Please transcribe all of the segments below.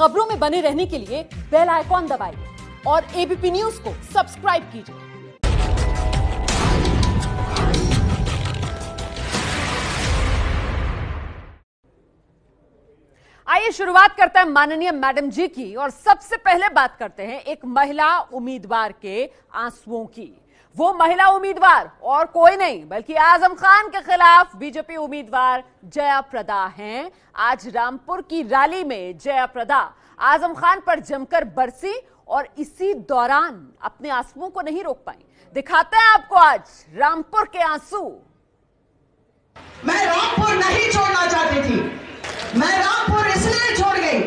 खबरों में बने रहने के लिए बेल आइकॉन दबाइए और एबीपी न्यूज को सब्सक्राइब कीजिए। आइए शुरुआत करते हैं माननीय मैडम जी की और सबसे पहले बात करते हैं एक महिला उम्मीदवार के आंसुओं की। वो महिला उम्मीदवार और कोई नहीं बल्कि आजम खान के खिलाफ बीजेपी उम्मीदवार जया प्रदा हैं। आज रामपुर की रैली में जया प्रदा आजम खान पर जमकर बरसी और इसी दौरान अपने आंसुओं को नहीं रोक पाई। दिखाते हैं आपको आज रामपुर के आंसू। मैं रामपुर नहीं छोड़ना चाहती थी, मैं रामपुर इसलिए छोड़ गई,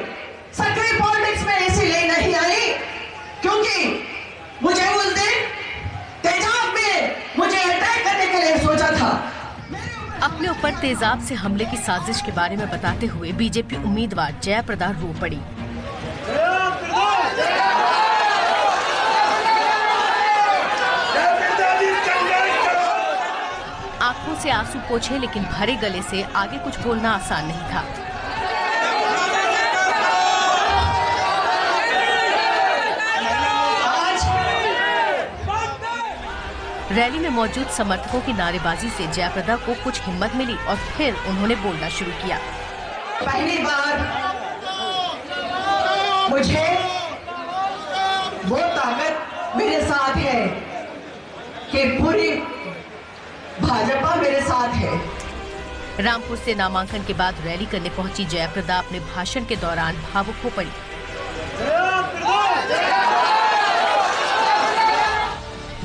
सक्रिय पॉलिटिक्स में इसीलिए नहीं आई क्योंकि मुझे उस दिन तेजाब में मुझे अटैक करने के लिए सोचा था। अपने ऊपर तेजाब से हमले की साजिश के बारे में बताते हुए बीजेपी उम्मीदवार जया प्रदा रो पड़ी। आंखों से आंसू पोंछे लेकिन भरे गले से आगे कुछ बोलना आसान नहीं था। रैली में मौजूद समर्थकों की नारेबाजी से जया प्रदा को कुछ हिम्मत मिली और फिर उन्होंने बोलना शुरू किया। पहली बार मुझे वो ताकत मेरे साथ है कि पूरी भाजपा मेरे साथ है। रामपुर से नामांकन के बाद रैली करने पहुंची जया प्रदा अपने भाषण के दौरान भावुक हो पड़ी।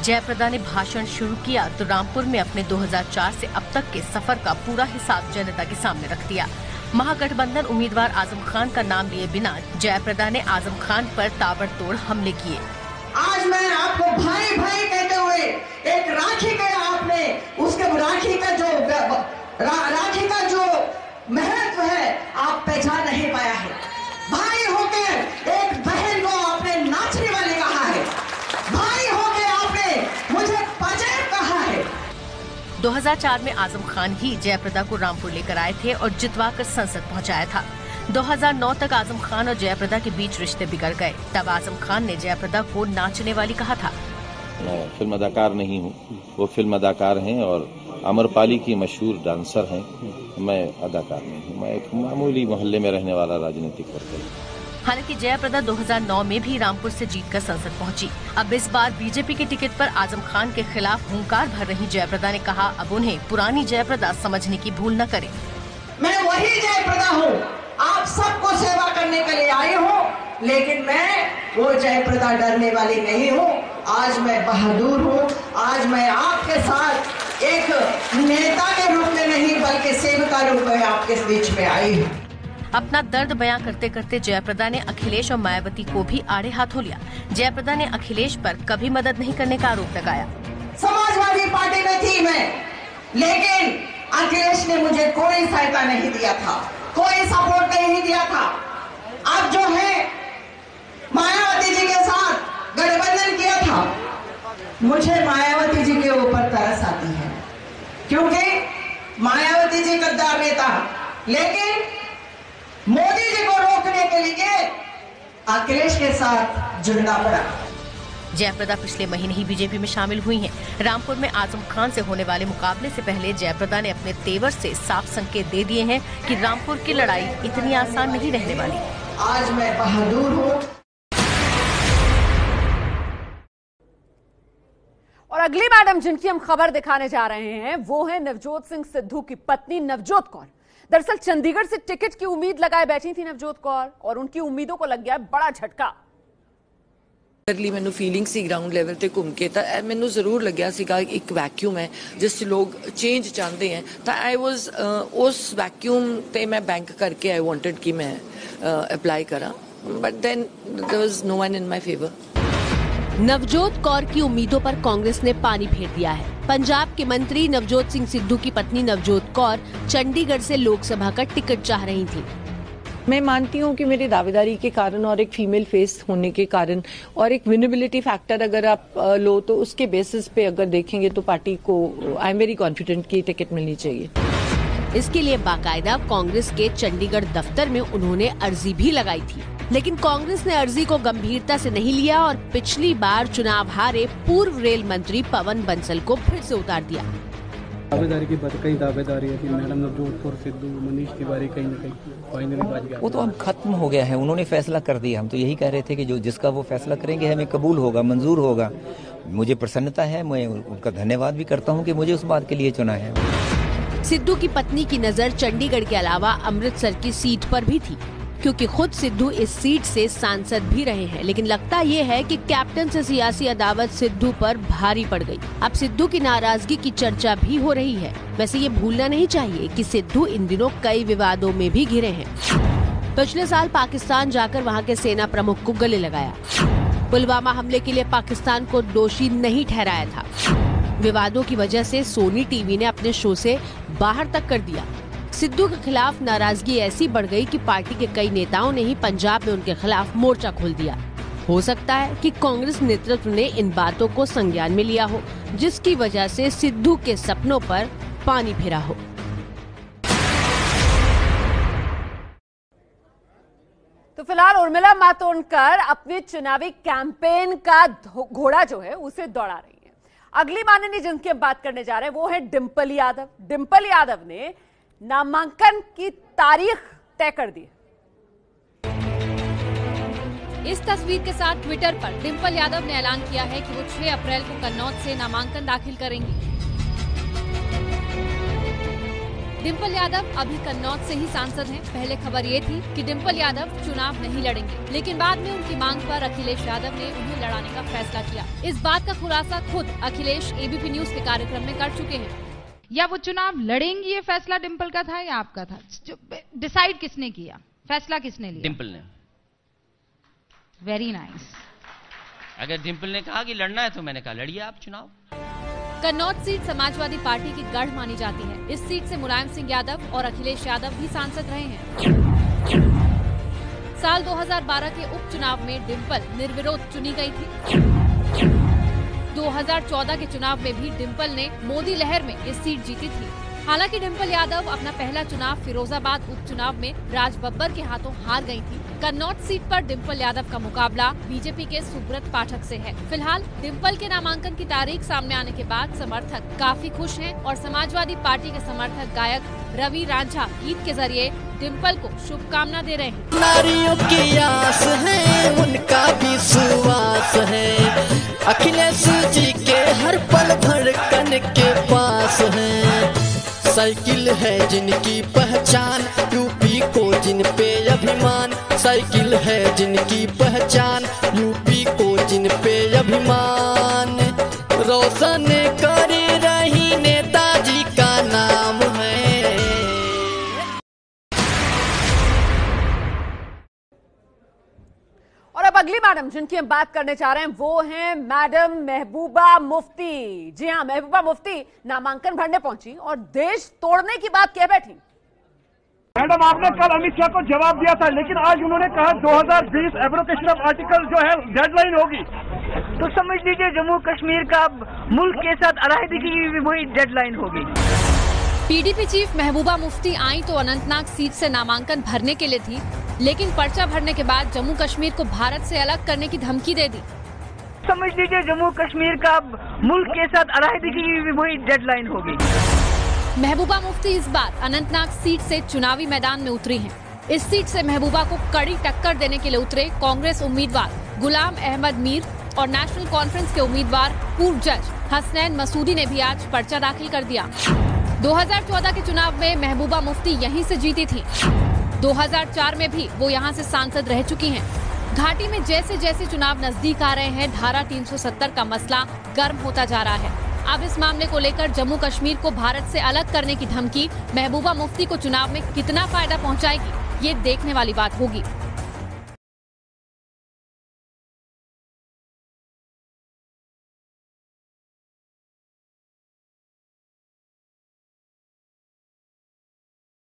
जया प्रदा ने भाषण शुरू किया तो रामपुर में अपने 2004 से अब तक के सफर का पूरा हिसाब जनता के सामने रख दिया। महागठबंधन उम्मीदवार आजम खान का नाम लिए बिना जया प्रदा ने आजम खान पर ताबड़तोड़ हमले किए। आज मैं आपको भाई भाई कहते हुए एक राखी गया आपने, उसके राखी का जो महत्व है आप पहचान नहीं पाया है। भाई होकर एक बहन को आपने नाचने वाले कहा है, भाई होकर आपने मुझे पाजेब कहा है। 2004 में आजम खान ही जया प्रदा को रामपुर लेकर आए थे और जितवा कर संसद पहुँचाया था। 2009 तक आजम खान और जया प्रदा के बीच रिश्ते बिगड़ गए। तब आजम खान ने जया प्रदा को नाचने वाली कहा था। मैं फिल्म अदाकार नहीं हूँ, वो फिल्म अदाकार हैं और अमरपाली की मशहूर डांसर हैं। मैं अदाकार नहीं हूँ, मैं एक मामूली मोहल्ले में रहने वाला राजनीतिक वर्कर हूँ। हालांकि जया प्रदा 2009 में भी रामपुर से जीतकर संसद पहुंची। अब इस बार बीजेपी की टिकट पर आजम खान के खिलाफ हुंकार भर रही जया प्रदा ने कहा, अब उन्हें पुरानी जया प्रदा समझने की भूल न करें। मैं वही जया प्रदा हूँ, आप सबको सेवा करने के लिए आई हूँ, लेकिन मैं वो जया प्रदा डरने वाली नहीं हूँ। आज मैं बहादुर हूँ, आज मैं आपके साथ एक नेता के रूप में नहीं बल्कि सेविका रूप में आपके बीच में आई हूँ। अपना दर्द बयां करते करते जया प्रदा ने अखिलेश और मायावती को भी आड़े हाथों लिया। जया प्रदा ने अखिलेश पर कभी मदद नहीं करने का आरोप लगाया। समाजवादी पार्टी में थी मैं, लेकिन अखिलेश ने मुझे कोई सहायता नहीं दिया था, कोई सपोर्ट नहीं दिया था। अब जो है मायावती जी के साथ गठबंधन किया था। मुझे मायावती जी के ऊपर तरस आती है क्योंकि मायावती जी गद्दार नेता, लेकिन मोदी जी को रोकने के लिए अखिलेश के साथ जुड़ना पड़ा। जया प्रदा पिछले महीने ही बीजेपी में शामिल हुई हैं। रामपुर में आजम खान से होने वाले मुकाबले से पहले जया प्रदा ने अपने तेवर से साफ संकेत दे दिए हैं कि रामपुर की लड़ाई इतनी आसान नहीं रहने वाली। आज मैं बहादुर हूँ। और अगली मैडम जिनकी हम खबर दिखाने जा रहे हैं वो है नवजोत सिंह सिद्धू की पत्नी नवजोत कौर। दरअसल चंडीगढ़ से टिकट की उम्मीद लगाए बैठी थी नवजोत कौर और उनकी उम्मीदों को लग गया बड़ा झटका। ਅਗਲੀ ਮੈਨੂੰ ਫੀਲਿੰਗ ਸੀ ਗਰਾਊਂਡ ਲੈਵਲ ਤੇ ਘੁੰਮ ਕੇ ਤਾਂ ਮੈਨੂੰ ਜ਼ਰੂਰ ਲੱਗਿਆ ਸੀਗਾ ਇੱਕ ਵੈਕਿਊਮ ਹੈ ਜਿਸ ਲੋਕ ਚੇਂਜ ਚਾਹੁੰਦੇ ਹੈ ਤਾਂ ਆਈ ਵਾਸ ਉਸ ਵੈਕਿਊਮ ਤੇ ਮੈਂ ਬੈਂਕ ਕਰਕੇ ਆਈ ਵਾਂਟਡ ਕਿ ਮੈਂ ਅਪਲਾਈ ਕਰਾਂ but then there was no one in my favour. Navjot Kaur की उम्मीदों पर कांग्रेस ने पानी फेर दिया है। पंजाब के मंत्री नवजोत सिंह सिद्धू की पत्नी नवजोत कौर चंडीगढ़ से लोकसभा का टिकट चाह रही थी। मैं मानती हूँ कि मेरी दावेदारी के कारण और एक फीमेल फेस होने के कारण और एक विनेबिलिटी फैक्टर अगर आप लो तो उसके बेसिस पे अगर देखेंगे तो पार्टी को आई एम वेरी कॉन्फिडेंट कि टिकट मिलनी चाहिए। इसके लिए बाकायदा कांग्रेस के चंडीगढ़ दफ्तर में उन्होंने अर्जी भी लगाई थी। लेकिन कांग्रेस ने अर्जी को गंभीरता से नहीं लिया और पिछली बार चुनाव हारे पूर्व रेल मंत्री पवन बंसल को फिर से उतार दिया। दावेदारी की बात, कई दावेदारी है कि मैडम नवजोत कौर सिद्धू, मनीष तिवारी कहीं ना कहीं फाइनली बाज गया। वो तो अब खत्म हो गया है, उन्होंने फैसला कर दिया। हम तो यही कह रहे थे कि जो जिसका वो फैसला करेंगे हमें कबूल होगा, मंजूर होगा। मुझे प्रसन्नता है, मैं उनका धन्यवाद भी करता हूँ कि मुझे उस बात के लिए चुना है। सिद्धू की पत्नी की नज़र चंडीगढ़ के अलावा अमृतसर की सीट पर भी थी, क्योंकि खुद सिद्धू इस सीट से सांसद भी रहे हैं। लेकिन लगता ये है कि कैप्टन से सियासी अदावत सिद्धू पर भारी पड़ गई। अब सिद्धू की नाराजगी की चर्चा भी हो रही है। वैसे ये भूलना नहीं चाहिए कि सिद्धू इन दिनों कई विवादों में भी घिरे हैं। पिछले साल पाकिस्तान जाकर वहाँ के सेना प्रमुख को गले लगाया। पुलवामा हमले के लिए पाकिस्तान को दोषी नहीं ठहराया था। विवादों की वजह से सोनी टीवी ने अपने शो से बाहर तक कर दिया। सिद्धू के खिलाफ नाराजगी ऐसी बढ़ गई कि पार्टी के कई नेताओं ने ही पंजाब में उनके खिलाफ मोर्चा खोल दिया। हो सकता है कि कांग्रेस नेतृत्व ने इन बातों को संज्ञान में लिया हो, जिसकी वजह से सिद्धू के सपनों पर पानी फिरा हो। तो फिलहाल उर्मिला मातोंडकर अपने चुनावी कैंपेन का घोड़ा जो है उसे दौड़ा रही है। अगली माननीय जिनकी हम बात करने जा रहे हैं वो है डिम्पल यादव। डिम्पल यादव ने नामांकन की तारीख तय कर दी। इस तस्वीर के साथ ट्विटर पर डिम्पल यादव ने ऐलान किया है कि वो 6 अप्रैल को कन्नौज से नामांकन दाखिल करेंगी। डिम्पल यादव अभी कन्नौज से ही सांसद हैं। पहले खबर ये थी कि डिम्पल यादव चुनाव नहीं लड़ेंगे, लेकिन बाद में उनकी मांग पर अखिलेश यादव ने उन्हें लड़ाने का फैसला किया। इस बात का खुलासा खुद अखिलेश एबीपी न्यूज के कार्यक्रम में कर चुके हैं। या वो चुनाव लड़ेंगी, ये फैसला डिम्पल का था या आपका था? डिसाइड किसने किया, फैसला किसने लिया? डिम्पल ने। Very nice. अगर डिम्पल ने कहा कि लड़ना है तो मैंने कहा लड़िए आप चुनाव। कन्नौज सीट समाजवादी पार्टी की गढ़ मानी जाती है। इस सीट से मुलायम सिंह यादव और अखिलेश यादव भी सांसद रहे हैं। साल 2012 के उपचुनाव में डिम्पल निर्विरोध चुनी गयी थी। 2014 के चुनाव में भी डिम्पल ने मोदी लहर में ये सीट जीती थी। हालांकि डिम्पल यादव अपना पहला चुनाव फिरोजाबाद उपचुनाव में राज बब्बर के हाथों हार गई थी। कन्नौज सीट पर डिम्पल यादव का मुकाबला बीजेपी के सुब्रत पाठक से है। फिलहाल डिम्पल के नामांकन की तारीख सामने आने के बाद समर्थक काफी खुश हैं और समाजवादी पार्टी के समर्थक गायक रवि राजा गीत के जरिए डिम्पल को शुभकामना दे रहे हैं। नारियों की आस है, उनका भी सुवास है, अखिलेश जी के हर पल धड़कन के पास है, साइकिल है जिनकी पहचान, यूपी को जिन पे अभिमान, साइकिल है जिनकी पहचान, यूपी को जिन पे अभिमान, रोशन कर रही नेताजी का नाम है। और अब अगली मैडम जिनकी हम बात करने जा रहे हैं वो हैं मैडम महबूबा मुफ्ती। जी हाँ, महबूबा मुफ्ती नामांकन भरने पहुंची और देश तोड़ने की बात कह बैठी। मैडम आपने कल अमित शाह को जवाब दिया था, लेकिन आज उन्होंने कहा 2020 एब्रोकेशन ऑफ आर्टिकल जो है डेडलाइन होगी। तो समझ लीजिए जम्मू कश्मीर का मुल्क के साथ अलाइदगी भी वही डेडलाइन होगी। पीडीपी चीफ महबूबा मुफ्ती आई तो अनंतनाग सीट से नामांकन भरने के लिए थी, लेकिन पर्चा भरने के बाद जम्मू कश्मीर को भारत से अलग करने की धमकी दे दी। समझ लीजिए जम्मू कश्मीर का मुल्क के साथ अलहदगी भी वही डेडलाइन होगी। महबूबा मुफ्ती इस बार अनंतनाग सीट से चुनावी मैदान में उतरी हैं। इस सीट से महबूबा को कड़ी टक्कर देने के लिए उतरे कांग्रेस उम्मीदवार गुलाम अहमद मीर और नेशनल कॉन्फ्रेंस के उम्मीदवार पूर्व जज हसनैन मसूदी ने भी आज पर्चा दाखिल कर दिया। 2014 के चुनाव में महबूबा मुफ्ती यहीं से जीती थी। 2004 में भी वो यहाँ से सांसद रह चुकी हैं। घाटी में जैसे जैसे चुनाव नजदीक आ रहे हैं, धारा 370 का मसला गर्म होता जा रहा है। अब इस मामले को लेकर जम्मू कश्मीर को भारत से अलग करने की धमकी महबूबा मुफ्ती को चुनाव में कितना फायदा पहुँचाएगी, ये देखने वाली बात होगी।